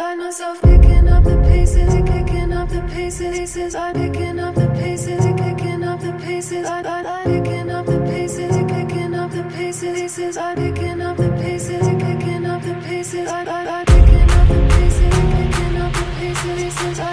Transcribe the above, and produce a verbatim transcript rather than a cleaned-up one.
Find myself picking up the pieces, kicking up the pieces. I'm picking up the pieces, kicking up the pieces. I'm picking up the pieces, kicking up the pieces. I'm picking up the pieces, kicking up the pieces. I'm picking up the pieces, kicking up the pieces.